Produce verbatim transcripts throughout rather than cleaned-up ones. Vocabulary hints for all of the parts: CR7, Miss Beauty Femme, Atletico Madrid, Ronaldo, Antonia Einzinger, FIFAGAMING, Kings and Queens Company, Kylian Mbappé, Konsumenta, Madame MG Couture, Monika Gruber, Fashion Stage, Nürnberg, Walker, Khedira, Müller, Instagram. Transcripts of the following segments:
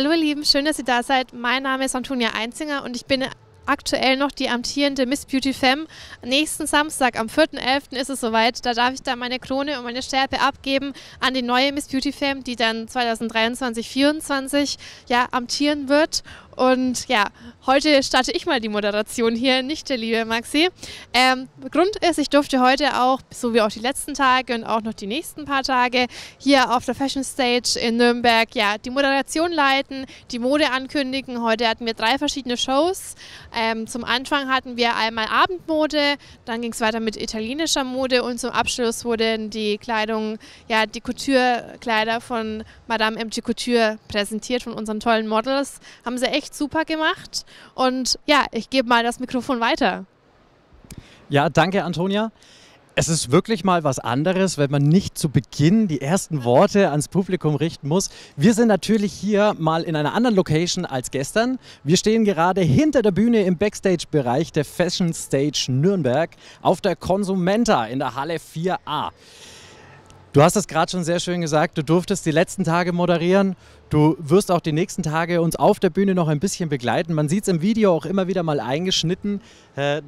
Hallo ihr Lieben, schön, dass ihr da seid. Mein Name ist Antonia Einzinger und ich bin aktuell noch die amtierende Miss Beauty Femme. Nächsten Samstag, am vierten elften ist es soweit. Da darf ich dann meine Krone und meine Schärpe abgeben an die neue Miss Beauty Femme, die dann zweitausenddreiundzwanzig vierundzwanzig ja, amtieren wird. Und ja, heute starte ich mal die Moderation hier, nicht der liebe Maxi. Ähm, Grund ist, ich durfte heute auch, so wie auch die letzten Tage und auch noch die nächsten paar Tage, hier auf der Fashion Stage in Nürnberg ja, die Moderation leiten, die Mode ankündigen. Heute hatten wir drei verschiedene Shows. Ähm, zum Anfang hatten wir einmal Abendmode, dann ging es weiter mit italienischer Mode und zum Abschluss wurden die Kleidung, ja, die Couture-Kleider von Madame M G Couture präsentiert, von unseren tollen Models. Haben sie echt super gemacht und ja, ich gebe mal das Mikrofon weiter. Ja, danke Antonia. Es ist wirklich mal was anderes, wenn man nicht zu Beginn die ersten Worte ans Publikum richten muss. Wir sind natürlich hier mal in einer anderen Location als gestern. Wir stehen gerade hinter der Bühne im Backstage-Bereich der Fashion Stage Nürnberg auf der Konsumenta in der Halle vier a. Du hast es gerade schon sehr schön gesagt, du durftest die letzten Tage moderieren, du wirst auch die nächsten Tage uns auf der Bühne noch ein bisschen begleiten. Man sieht es im Video auch immer wieder mal eingeschnitten,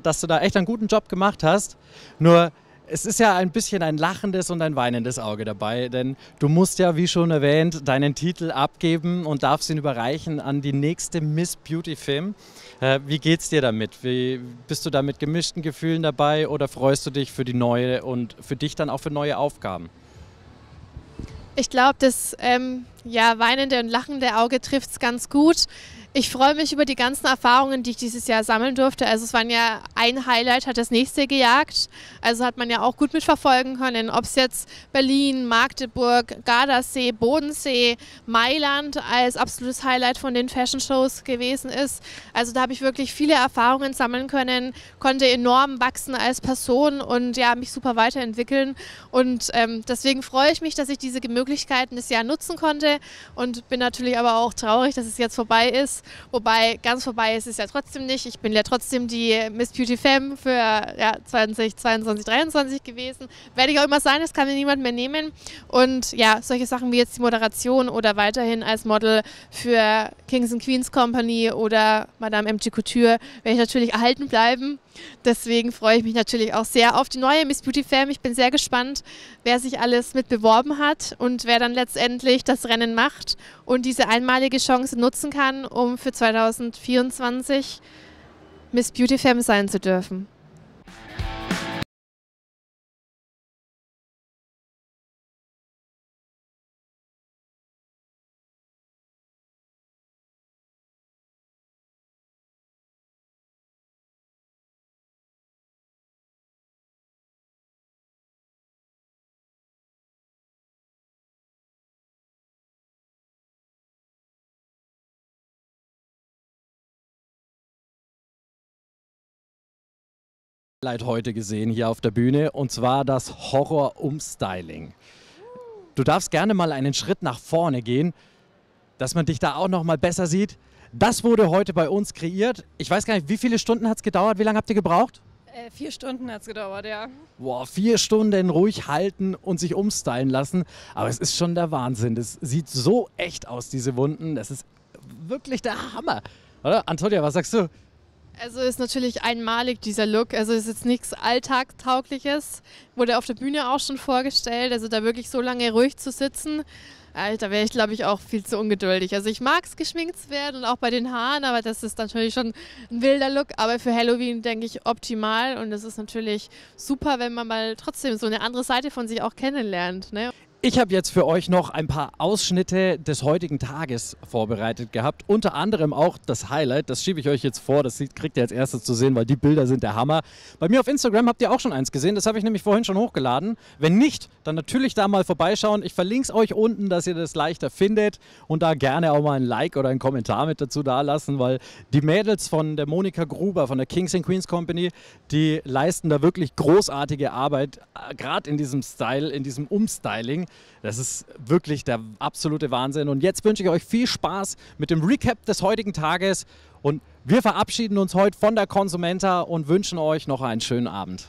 dass du da echt einen guten Job gemacht hast. Nur es ist ja ein bisschen ein lachendes und ein weinendes Auge dabei, denn du musst ja, wie schon erwähnt, deinen Titel abgeben und darfst ihn überreichen an die nächste Miss Beauty Femme. Wie geht's dir damit? Wie, bist du da mit gemischten Gefühlen dabei oder freust du dich für die neue und für dich dann auch für neue Aufgaben? Ich glaube, das ähm, ja, weinende und lachende Auge trifft es ganz gut. Ich freue mich über die ganzen Erfahrungen, die ich dieses Jahr sammeln durfte. Also es waren ja ein Highlight, hat das nächste gejagt. Also hat man ja auch gut mitverfolgen können, ob es jetzt Berlin, Magdeburg, Gardasee, Bodensee, Mailand als absolutes Highlight von den Fashion Shows gewesen ist. Also da habe ich wirklich viele Erfahrungen sammeln können, konnte enorm wachsen als Person und ja, mich super weiterentwickeln. Und ähm, deswegen freue ich mich, dass ich diese Möglichkeit Möglichkeiten das Jahr nutzen konnte und bin natürlich aber auch traurig, dass es jetzt vorbei ist. Wobei ganz vorbei ist es ja trotzdem nicht. Ich bin ja trotzdem die Miss Beauty Femme für ja, zweitausendzweiundzwanzig, zweitausenddreiundzwanzig gewesen. Werde ich auch immer sein, das kann mir niemand mehr nehmen. Und ja, solche Sachen wie jetzt die Moderation oder weiterhin als Model für Kings and Queens Company oder Madame M G Couture werde ich natürlich erhalten bleiben. Deswegen freue ich mich natürlich auch sehr auf die neue Miss Beauty Femme. Ich bin sehr gespannt, wer sich alles mit beworben hat und wer dann letztendlich das Rennen macht und diese einmalige Chance nutzen kann, um für zweitausendvierundzwanzig Miss Beauty Femme sein zu dürfen. Heute gesehen hier auf der Bühne und zwar das Horror-Umstyling. Du darfst gerne mal einen Schritt nach vorne gehen, dass man dich da auch noch mal besser sieht. Das wurde heute bei uns kreiert. Ich weiß gar nicht, wie viele Stunden hat es gedauert? Wie lange habt ihr gebraucht? Äh, vier Stunden hat es gedauert, ja. Boah, vier Stunden ruhig halten und sich umstylen lassen. Aber es ist schon der Wahnsinn. Das sieht so echt aus, diese Wunden. Das ist wirklich der Hammer. Oder? Antonia, was sagst du? Also ist natürlich einmalig dieser Look, also ist jetzt nichts Alltagstaugliches, wurde auf der Bühne auch schon vorgestellt, also da wirklich so lange ruhig zu sitzen, äh, da wäre ich glaube ich auch viel zu ungeduldig. Also ich mag es geschminkt werden und auch bei den Haaren, aber das ist natürlich schon ein wilder Look, aber für Halloween denke ich optimal und es ist natürlich super, wenn man mal trotzdem so eine andere Seite von sich auch kennenlernt, ne? Ich habe jetzt für euch noch ein paar Ausschnitte des heutigen Tages vorbereitet gehabt. Unter anderem auch das Highlight, das schiebe ich euch jetzt vor, das kriegt ihr als erstes zu sehen, weil die Bilder sind der Hammer. Bei mir auf Instagram habt ihr auch schon eins gesehen, das habe ich nämlich vorhin schon hochgeladen. Wenn nicht, dann natürlich da mal vorbeischauen. Ich verlinke es euch unten, dass ihr das leichter findet und da gerne auch mal ein Like oder einen Kommentar mit dazu dalassen, weil die Mädels von der Monika Gruber, von der Kings and Queens Company, die leisten da wirklich großartige Arbeit, gerade in diesem Style, in diesem Umstyling. Das ist wirklich der absolute Wahnsinn. Und jetzt wünsche ich euch viel Spaß mit dem Recap des heutigen Tages. Und wir verabschieden uns heute von der Konsumenta und wünschen euch noch einen schönen Abend.